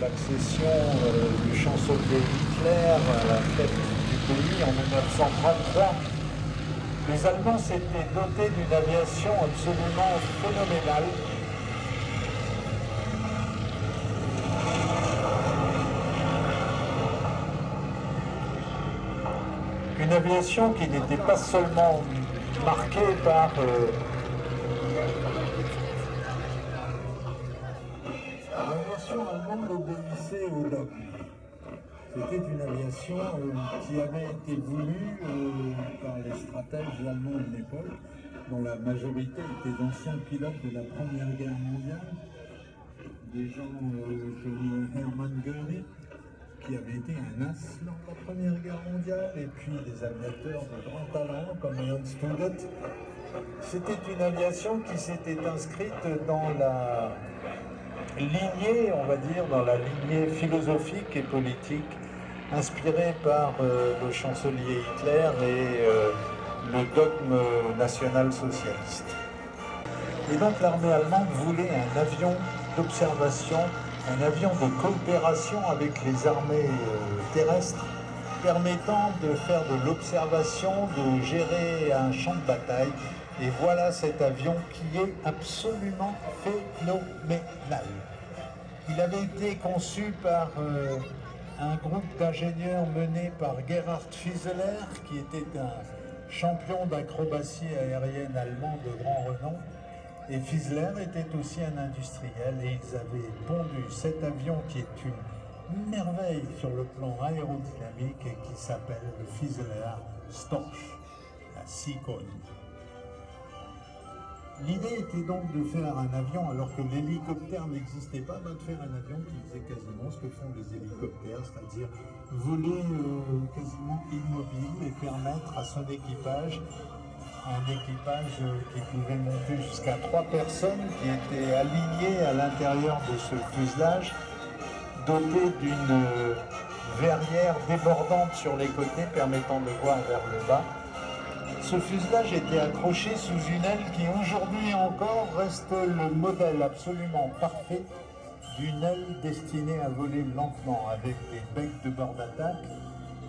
l'accession du chancelier Hitler à la tête du pays en 1933, les Allemands s'étaient dotés d'une aviation absolument phénoménale. Une aviation qui n'était pas seulement marquée par l'aviation allemande obéissait aux dogmes. C'était une aviation qui avait été voulue par les stratèges allemands de l'époque, dont la majorité étaient d'anciens pilotes de la Première Guerre mondiale, des gens comme Hermann Göring, qui avait été un as lors de la Première Guerre mondiale, et puis des aviateurs de grand talent comme Ernst Udet. C'était une aviation qui s'était inscrite dans la lignée, on va dire, dans la lignée philosophique et politique inspirée par le chancelier Hitler et le dogme national-socialiste. Et donc l'armée allemande voulait un avion d'observation, un avion de coopération avec les armées terrestres permettant de faire de l'observation, de gérer un champ de bataille. Et voilà cet avion qui est absolument phénoménal. Il avait été conçu par un groupe d'ingénieurs mené par Gerhard Fieseler, qui était un champion d'acrobatie aérienne allemand de grand renom. Et Fieseler était aussi un industriel et ils avaient pondu cet avion qui est une merveille sur le plan aérodynamique et qui s'appelle le Fieseler Storch, la cigogne. L'idée était donc de faire un avion, alors que l'hélicoptère n'existait pas, de faire un avion qui faisait quasiment ce que font les hélicoptères, c'est-à-dire voler quasiment immobile et permettre à son équipage, un équipage qui pouvait monter jusqu'à 3 personnes, qui étaient alignées à l'intérieur de ce fuselage, doté d'une verrière débordante sur les côtés permettant de voir vers le bas. Ce fuselage était accroché sous une aile qui aujourd'hui encore reste le modèle absolument parfait d'une aile destinée à voler lentement avec des becs de bord d'attaque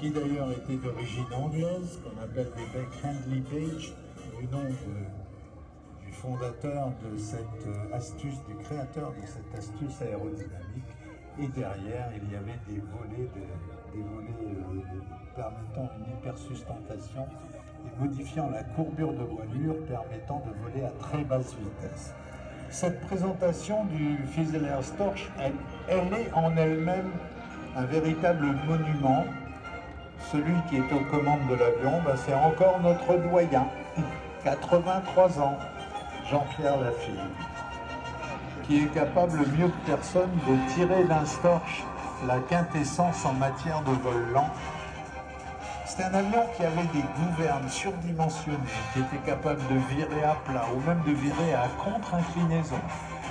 qui d'ailleurs étaient d'origine anglaise, qu'on appelle des becs Handley Page, du nom du fondateur de cette astuce, du créateur de cette astuce aérodynamique. Et derrière, il y avait des volets, permettant une hypersustentation et modifiant la courbure de voilure permettant de voler à très basse vitesse. Cette présentation du Fieseler Storch, elle est en elle-même un véritable monument. Celui qui est aux commandes de l'avion, ben c'est encore notre doyen, 83 ans, Jean-Pierre Lafille, qui est capable mieux que personne de tirer d'un Storch la quintessence en matière de vol lent. C'est un avion qui avait des gouvernes surdimensionnées, qui était capable de virer à plat ou même de virer à contre-inclinaison.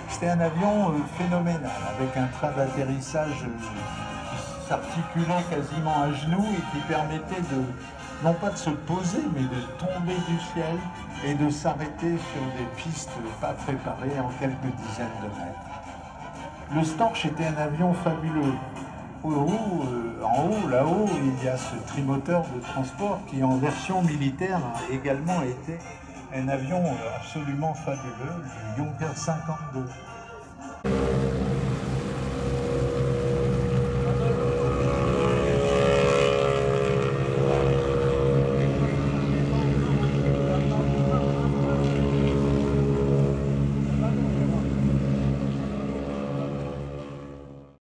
C'était un avion phénoménal, avec un train d'atterrissage qui s'articulait quasiment à genoux et qui permettait de, non pas de se poser, mais de tomber du ciel et de s'arrêter sur des pistes pas préparées en quelques dizaines de mètres. Le Storch était un avion fabuleux. En haut, là-haut, il y a ce trimoteur de transport qui, en version militaire, a également été un avion absolument fabuleux, le Junker 52.